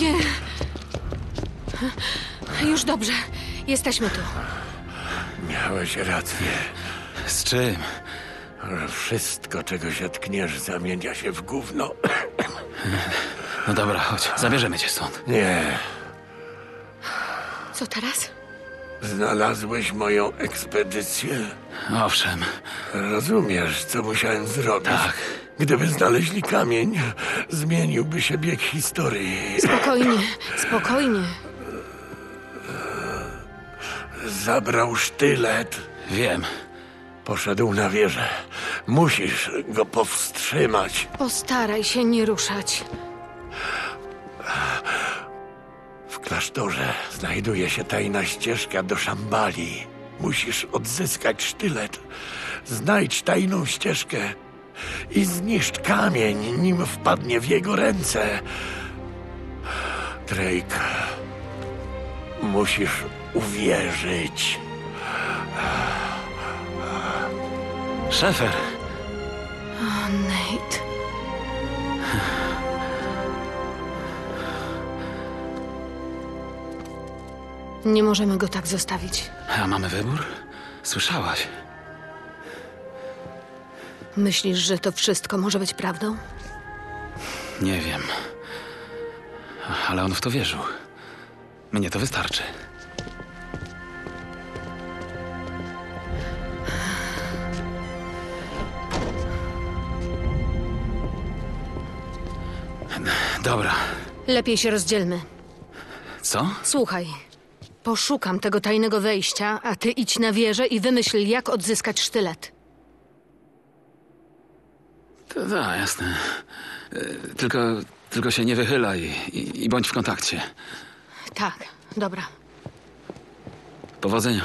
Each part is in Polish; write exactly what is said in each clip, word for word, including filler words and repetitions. Nie. Już dobrze. Jesteśmy tu. Miałeś rację. Z czym? Wszystko, czego się tkniesz, zamienia się w gówno. No dobra, chodź. Zabierzemy cię stąd. Nie. Co teraz? Znalazłeś moją ekspedycję? Owszem. Rozumiesz, co musiałem zrobić? Tak. Gdyby znaleźli kamień, zmieniłby się bieg historii. Spokojnie, spokojnie. Zabrał sztylet. Wiem. Poszedł na wieżę. Musisz go powstrzymać. Postaraj się nie ruszać. W klasztorze znajduje się tajna ścieżka do Szambali. Musisz odzyskać sztylet. Znajdź tajną ścieżkę i zniszcz kamień, nim wpadnie w jego ręce. Drake, musisz uwierzyć. Szefer. O, Nate. Nie możemy go tak zostawić. A mamy wybór? Słyszałaś. Myślisz, że to wszystko może być prawdą? Nie wiem. Ale on w to wierzył. Mnie to wystarczy. Dobra. Lepiej się rozdzielmy. Co? Słuchaj. Poszukam tego tajnego wejścia, a ty idź na wieżę i wymyśl, jak odzyskać sztylet. To da, jasne. Tylko, tylko się nie wychylaj i, i bądź w kontakcie. Tak, dobra. Powodzenia.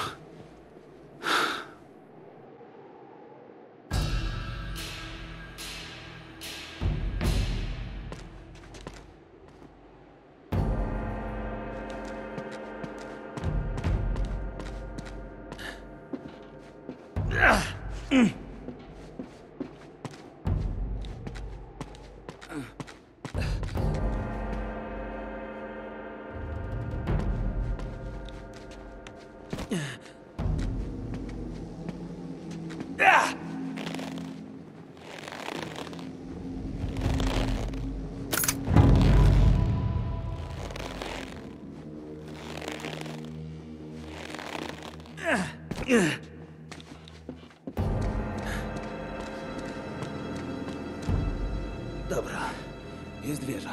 Dobra, jest wieża.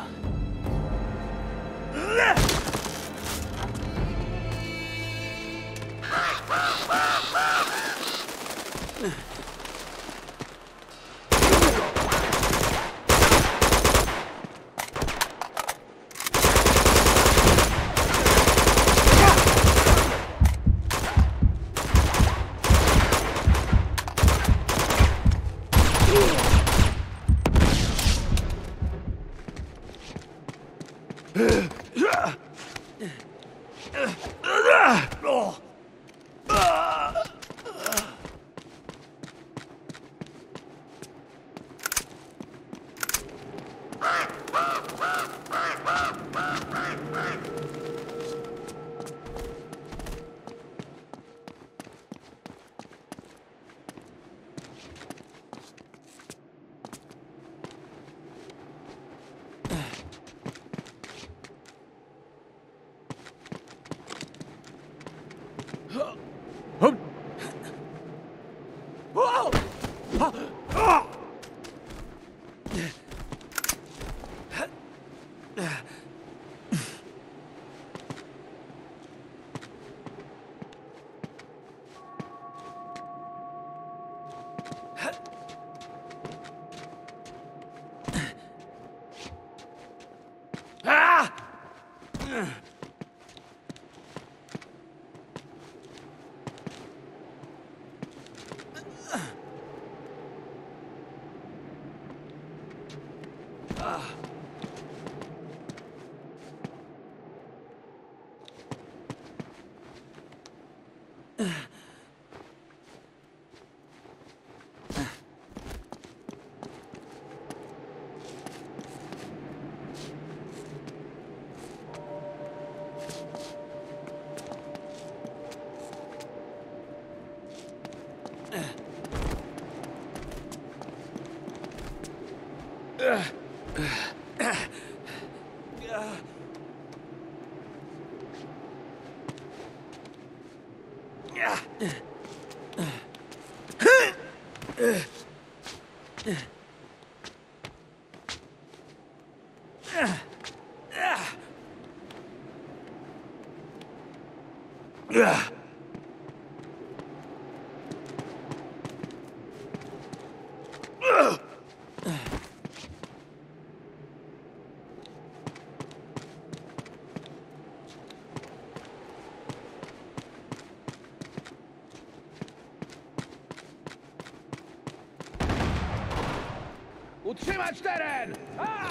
Utrzymać teren!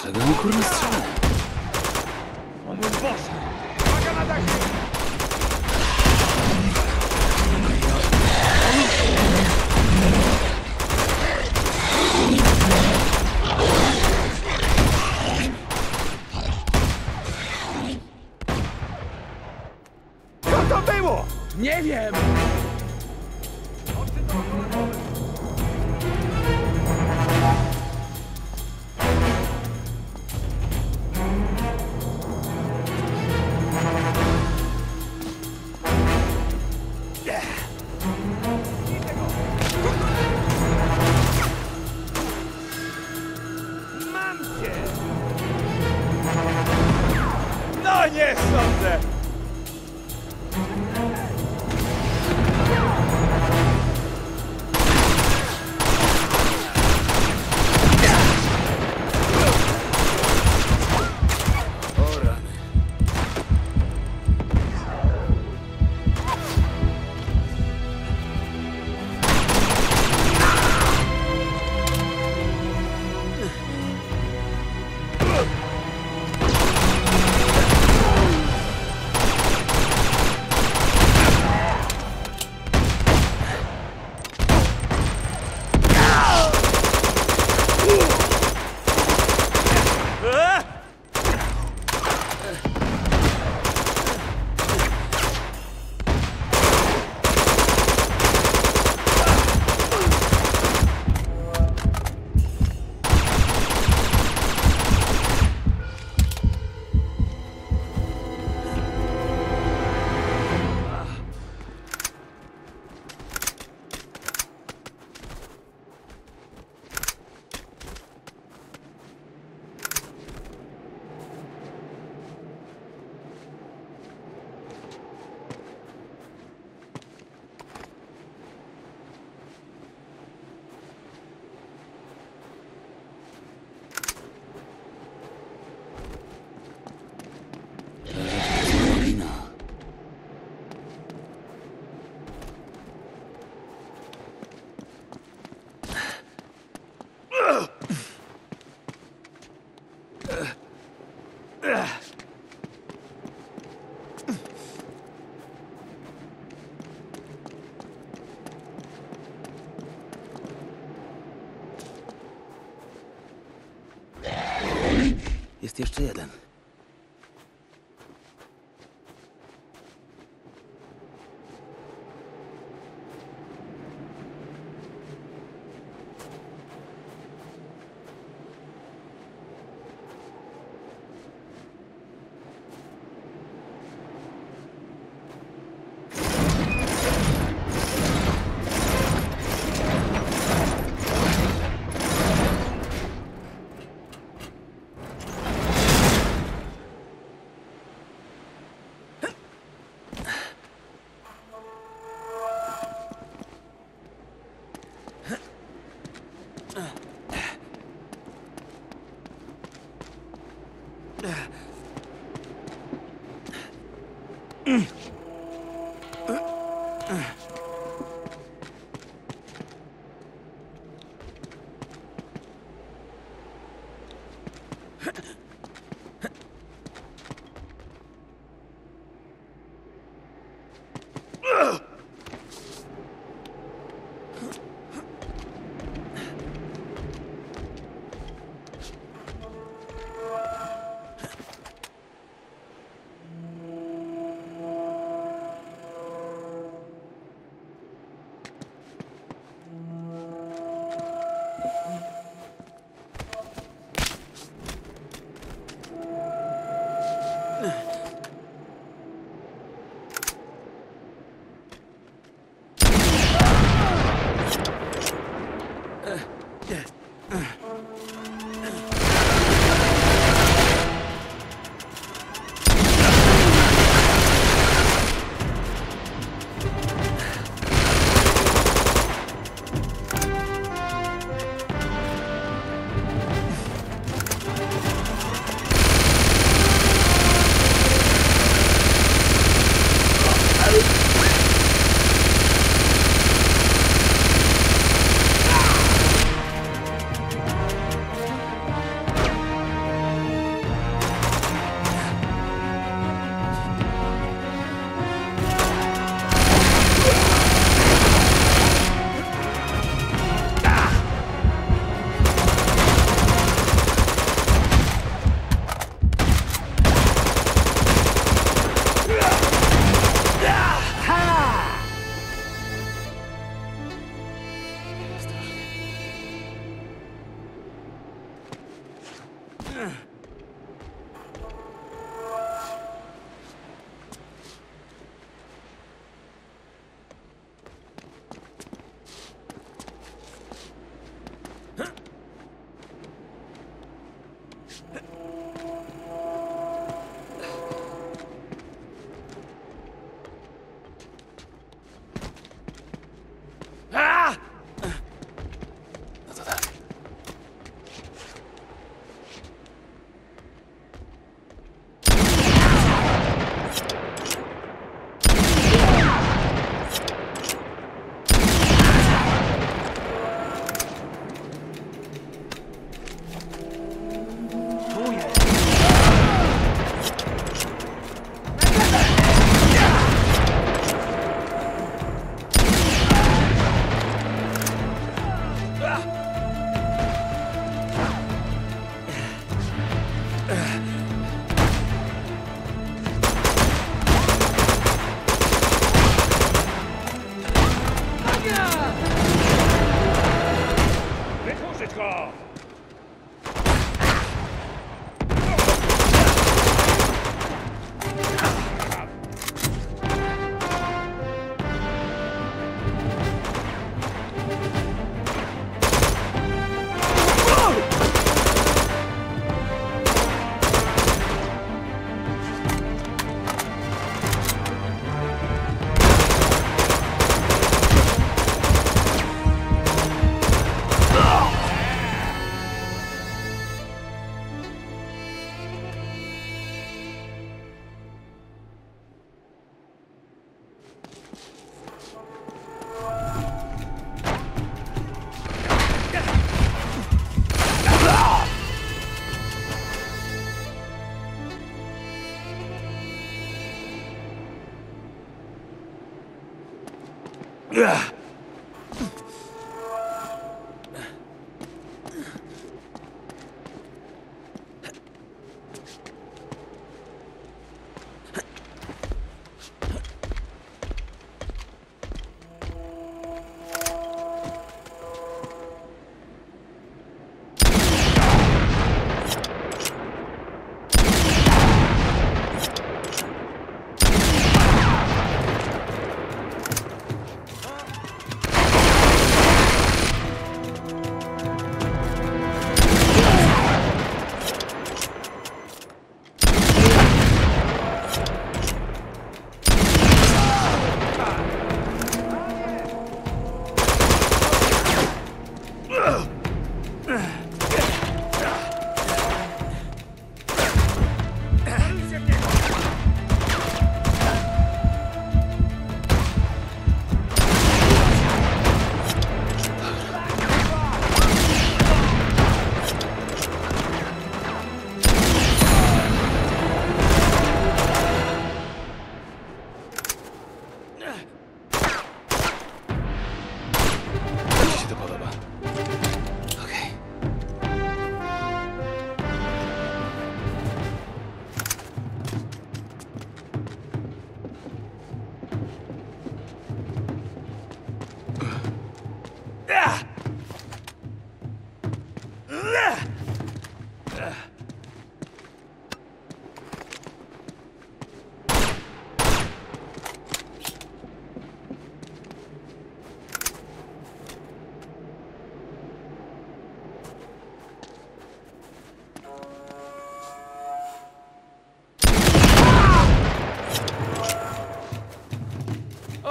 Dlaczego mi kurwa strzela? O mój Boże! Uwaga na dach! Co to było? Nie wiem! Jest jeszcze jeden. Ugh!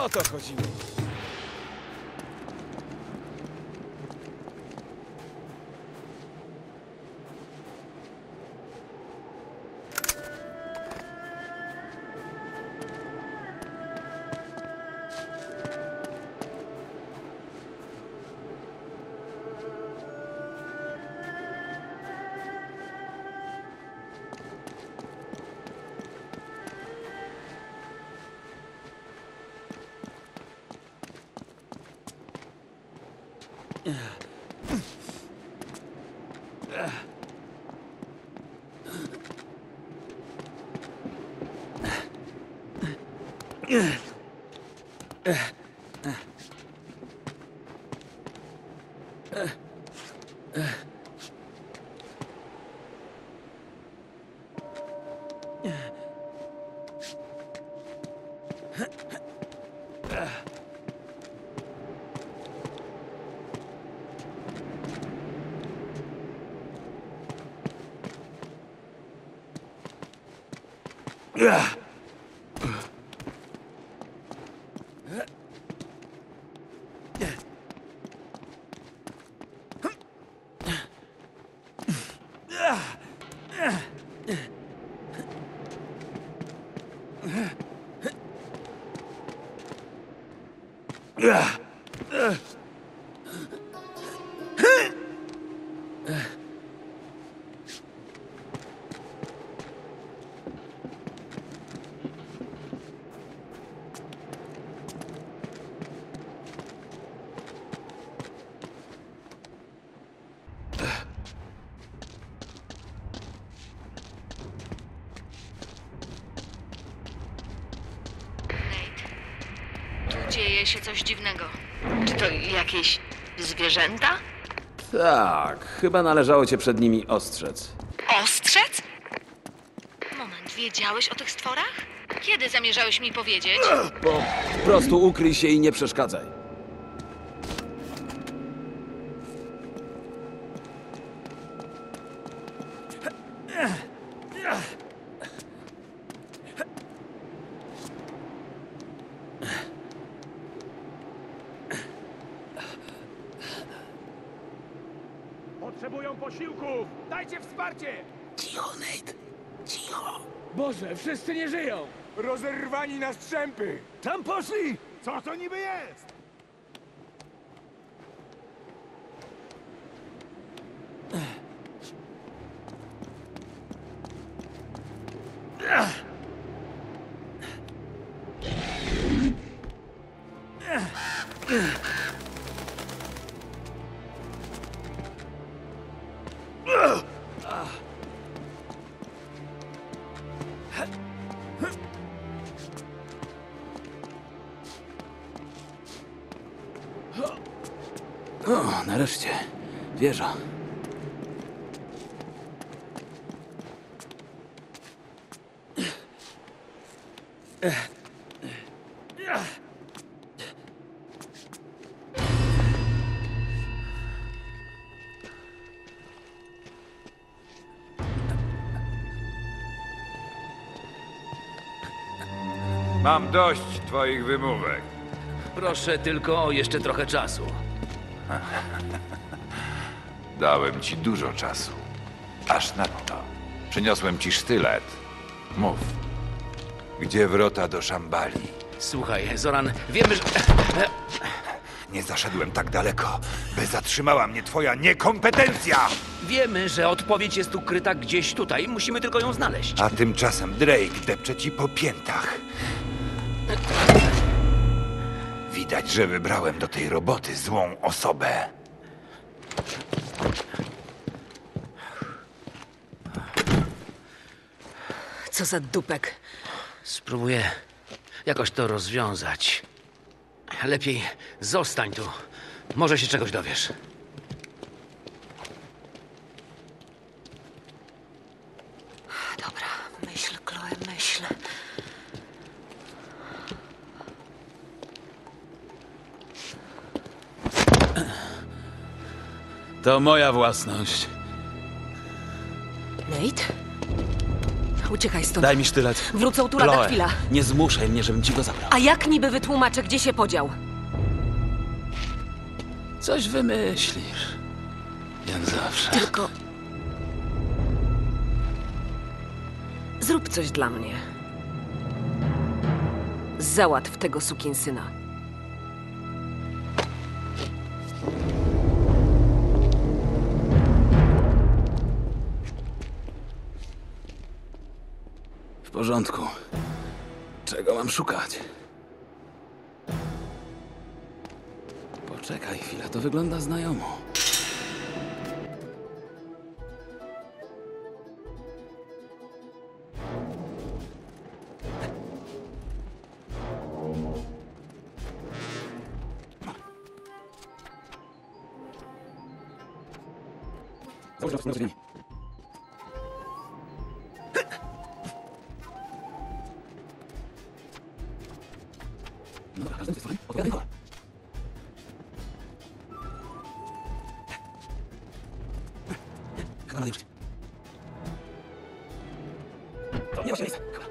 O to chodziło. Dzieje się coś dziwnego. Czy to jakieś zwierzęta? Tak, chyba należało cię przed nimi ostrzec. Ostrzec? Moment, wiedziałeś o tych stworach? Kiedy zamierzałeś mi powiedzieć? Po prostu ukryj się i nie przeszkadzaj. Wszyscy nie żyją! Rozerwani na strzępy! Tam poszli! Co to niby jest? Nareszcie, wieża. Mam dość twoich wymówek. Proszę tylko o jeszcze trochę czasu. Dałem ci dużo czasu. Aż nadto. Przyniosłem ci sztylet. Mów. Gdzie wrota do Szambali? Słuchaj, Zoran, wiemy, że... Nie zaszedłem tak daleko, by zatrzymała mnie twoja niekompetencja! Wiemy, że odpowiedź jest ukryta gdzieś tutaj. Musimy tylko ją znaleźć. A tymczasem Drake depcze ci po piętach. Widać, że wybrałem do tej roboty złą osobę. Co za dupek. Spróbuję jakoś to rozwiązać. Lepiej zostań tu. Może się czegoś dowiesz. Dobra, myśl, Chloe, myśl. To moja własność. Nate? Uciekaj stąd. Daj mi sztylet. Wrócą tu lada chwila. Nie zmuszaj mnie, żebym ci go zabrał. A jak niby wytłumaczę, gdzie się podział? Coś wymyślisz. Jak zawsze. Tylko... Zrób coś dla mnie. Załatw tego sukinsyna. W porządku. Czego mam szukać? Poczekaj chwilę, to wygląda znajomo. No za każdym ze swoim odpowiadaj kola. Chyba nadejrzyj. To nie ma się miejsca. Chyba.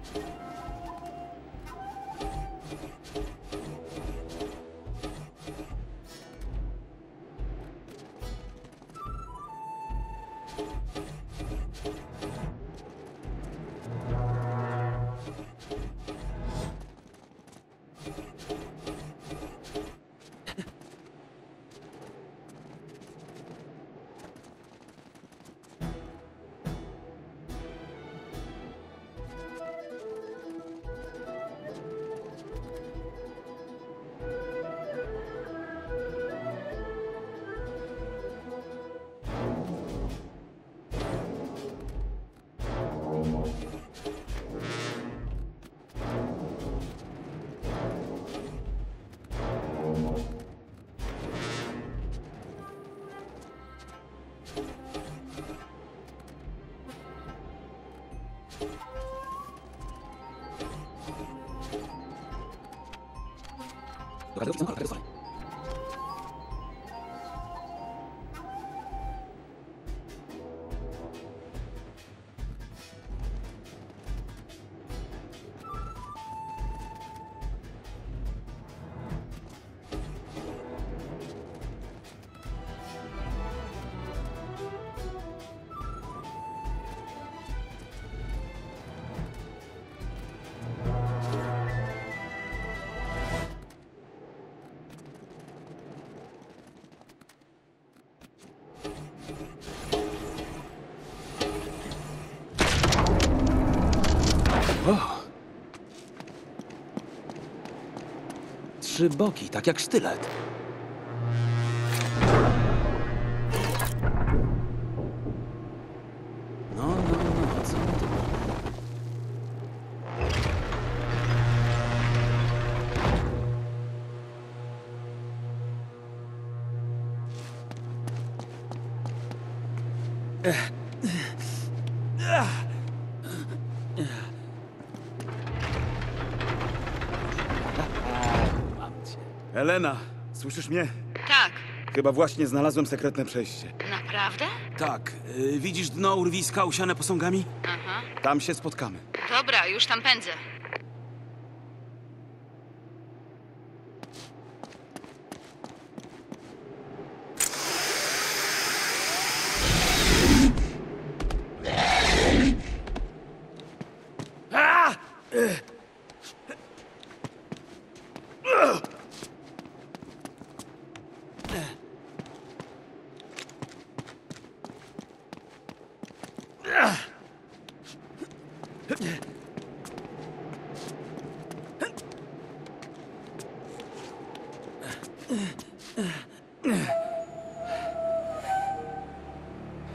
Kadrów są kadrów są. Trzy boki, tak jak sztylet. No, no, no, co to było? Ech. Elena, słyszysz mnie? Tak. Chyba właśnie znalazłem sekretne przejście. Naprawdę? Tak. Yy, widzisz dno urwiska usiane posągami? Aha. Tam się spotkamy. Dobra, już tam pędzę.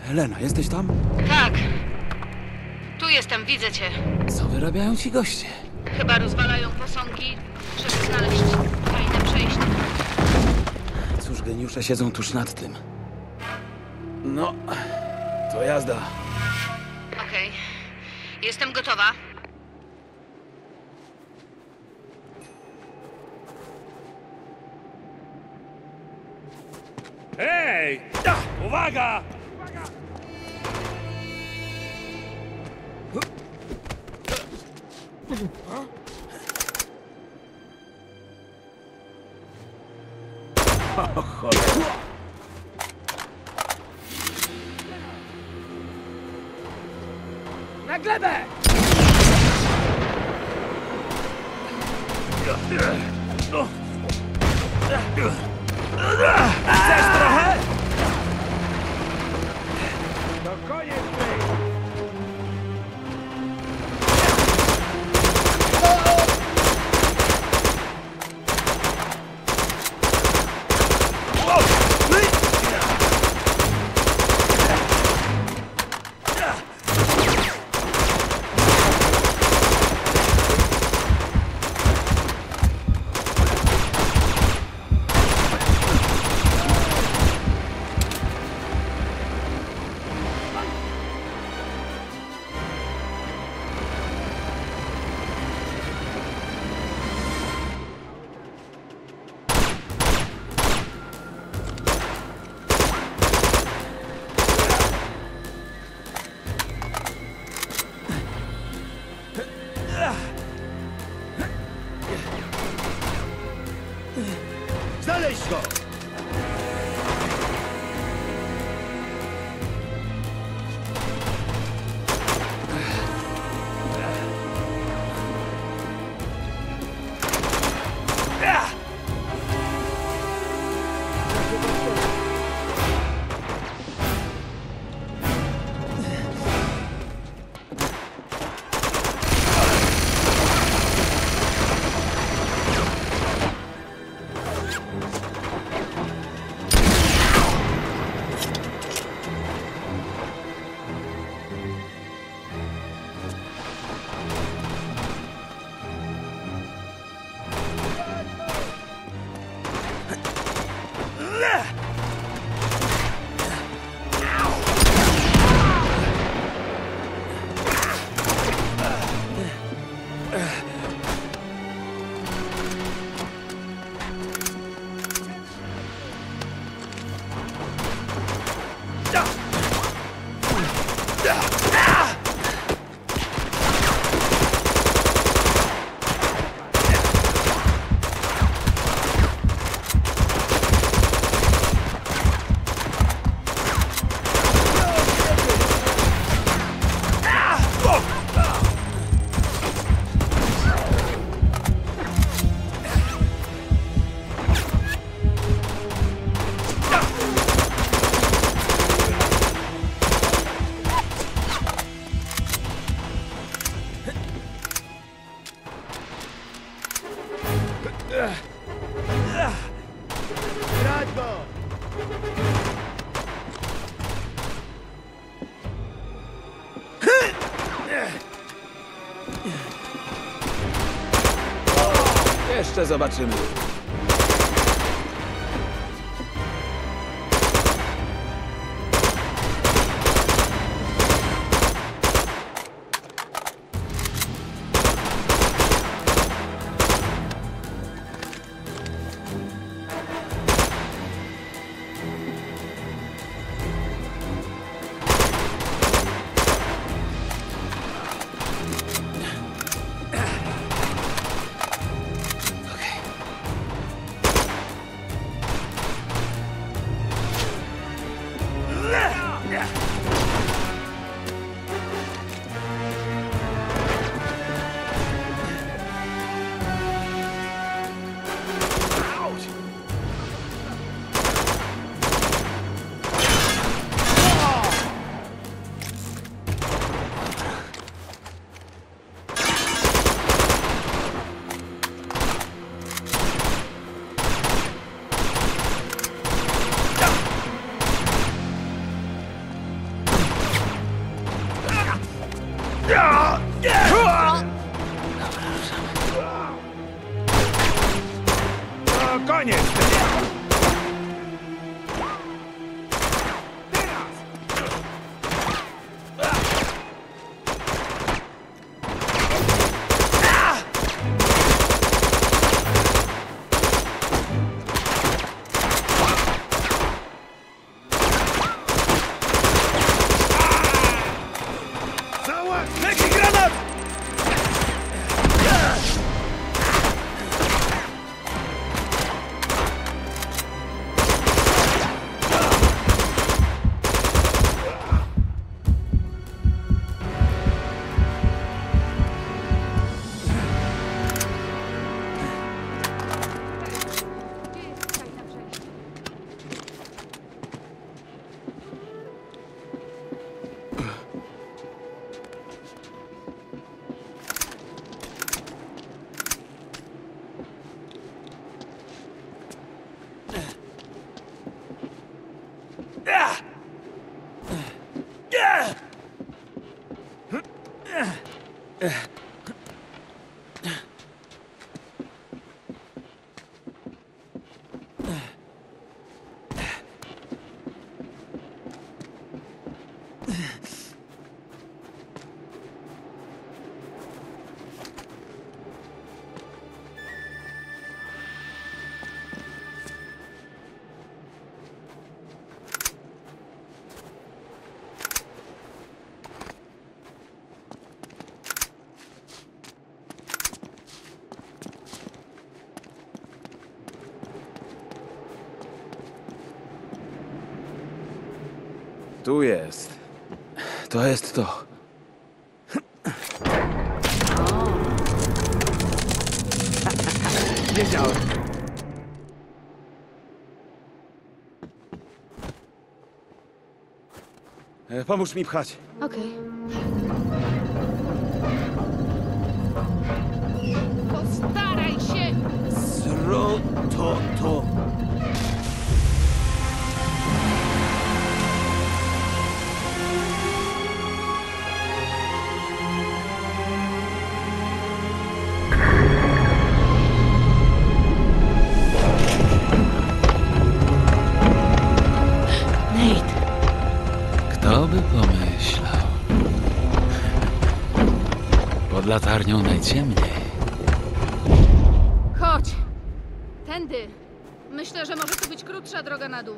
Elena, jesteś tam? Tak. Tu jestem, widzę cię. Co wyrabiają ci goście? Chyba rozwalają posągi, żeby znaleźć fajne przejście. Cóż, Geniusze siedzą tuż nad tym. No, to jazda. Okej, okay. Jestem gotowa. Hej! Uwaga! Uwaga! O cholera! Na glebę! Chcesz trochę? To koniec tej! Jeszcze zobaczymy. Koniec! Tu jest. To jest to. Wiedziałem. Pomóż mi pchać. Okej. Okay. Postaraj się! Zro... to... to... Latarnią najciemniej. Chodź! Tędy! Myślę, że może to być krótsza droga na dół.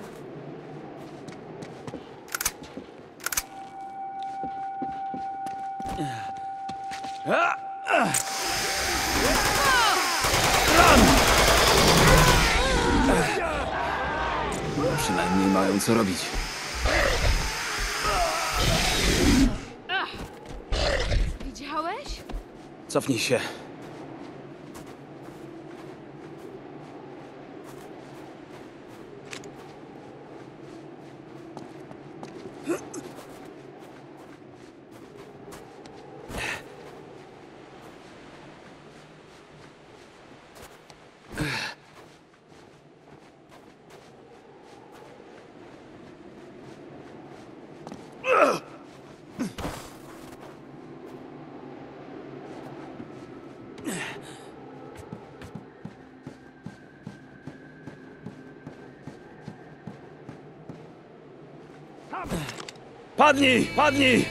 Przynajmniej mają co robić. Cofnij się. Padnij! Padnij!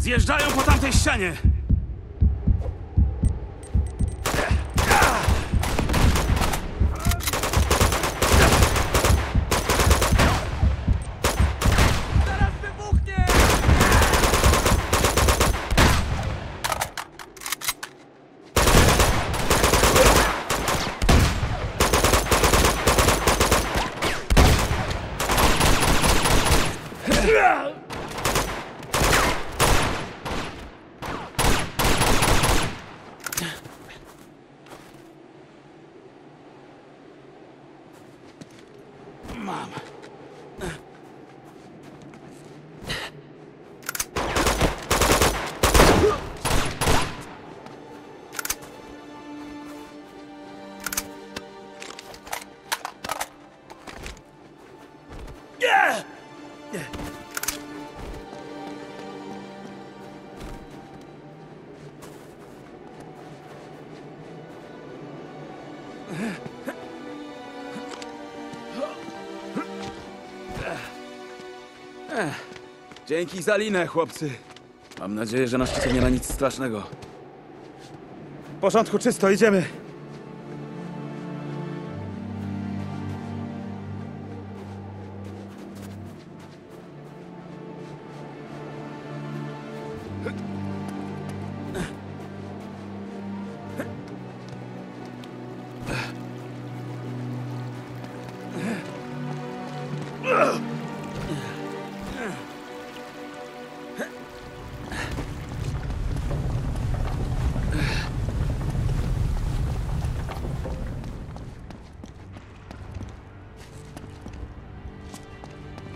Zjeżdżają po tamtej ścianie! Zaraz wybuchnie! Dzięki za linę, chłopcy. Mam nadzieję, że na szczycie nie ma nic strasznego. W porządku, czysto, idziemy.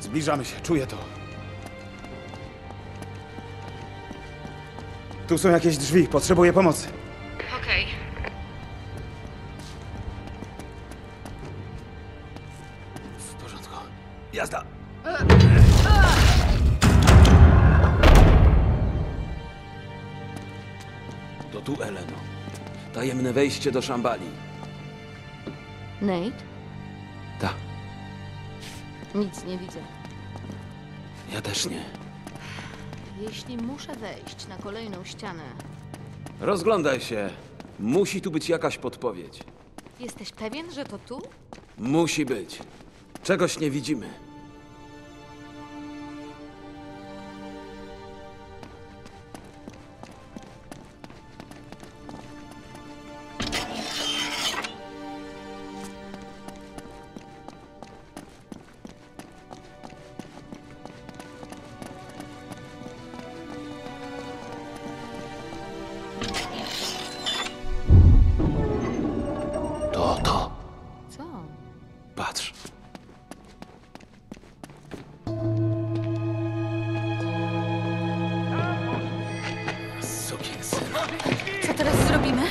Zbliżamy się, czuję to. Tu są jakieś drzwi, potrzebuję pomocy. Okej. Okay. tu, Eleno. Tajemne wejście do Szambali. Nate? Tak. Nic nie widzę. Ja też nie. Jeśli muszę wejść na kolejną ścianę... Rozglądaj się. Musi tu być jakaś podpowiedź. Jesteś pewien, że to tu? Musi być. Czegoś nie widzimy.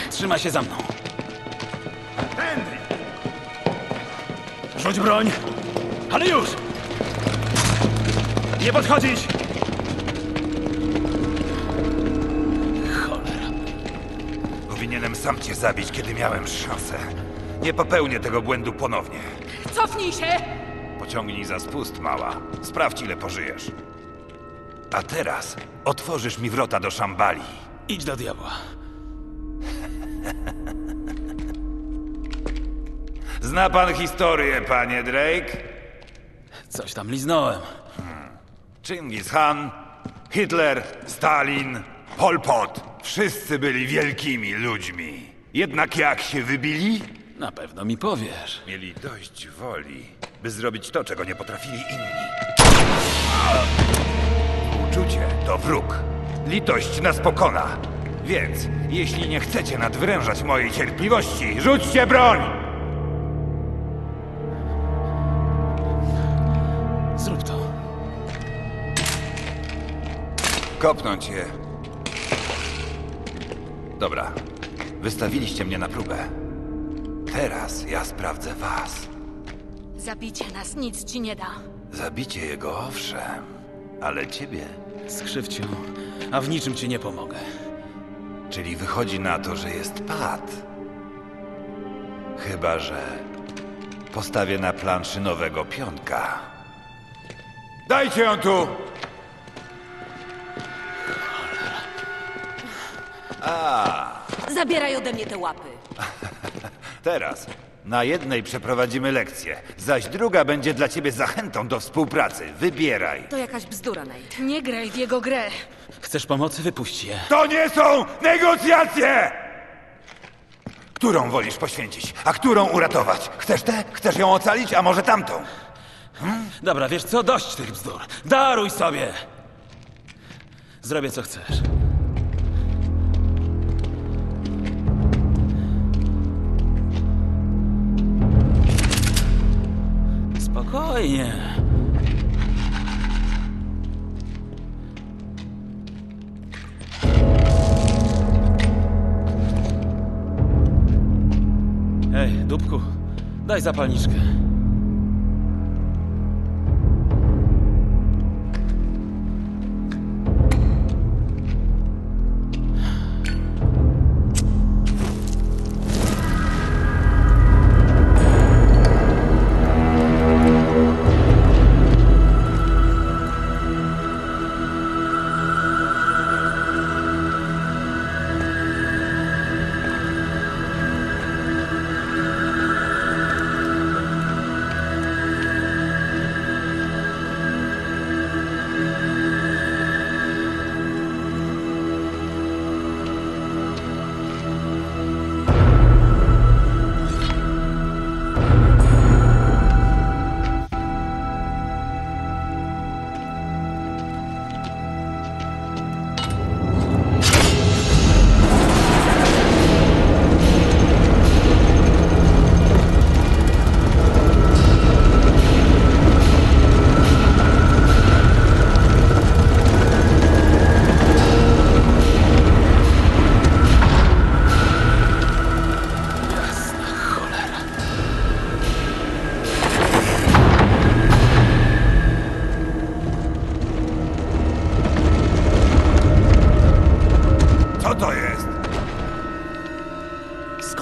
Trzymaj się za mną. Henry! Rzuć broń! Ale już! Nie podchodzić! Cholera. Powinienem sam cię zabić, kiedy miałem szansę. Nie popełnię tego błędu ponownie. Cofnij się! Pociągnij za spust, mała. Sprawdź, ile pożyjesz. A teraz otworzysz mi wrota do Szambali. Idź do diabła. Zna pan historię, panie Drake? Coś tam liznąłem. Hmm. Czyngis Khan, Hitler, Stalin, Pol Pot. Wszyscy byli wielkimi ludźmi. Jednak jak się wybili? Na pewno mi powiesz. Mieli dość woli, by zrobić to, czego nie potrafili inni. Uczucie to wróg. Litość nas pokona. Więc, jeśli nie chcecie nadwyrężać mojej cierpliwości, rzućcie broń! Zrób to. Kopnąć je. Dobra. Wystawiliście mnie na próbę. Teraz ja sprawdzę was. Zabicie nas nic ci nie da. Zabicie jego, owszem. Ale ciebie... Skrzywdź ją, a w niczym ci nie pomogę. Czyli wychodzi na to, że jest pad. Chyba że postawię na planszy nowego pionka. Dajcie ją tu! A. Zabieraj ode mnie te łapy. Teraz na jednej przeprowadzimy lekcję, zaś druga będzie dla ciebie zachętą do współpracy. Wybieraj. To jakaś bzdura, Nate. Nie graj w jego grę. Chcesz pomocy? Wypuść je. To nie są negocjacje! Którą wolisz poświęcić, a którą uratować? Chcesz tę? Chcesz ją ocalić, a może tamtą? Hmm? Dobra, wiesz co? Dość tych bzdur. Daruj sobie! Zrobię, co chcesz. Spokojnie. Ej, dupku, daj zapalniczkę.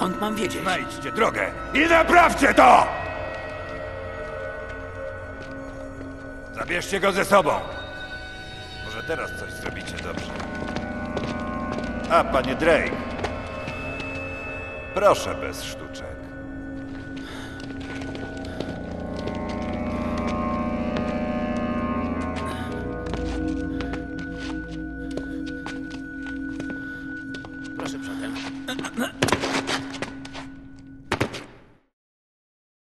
Skąd mam wiedzieć? Znajdźcie drogę i naprawcie to! Zabierzcie go ze sobą. Może teraz coś zrobicie dobrze. A, panie Drake. Proszę bez sztuczek. Proszę przodem.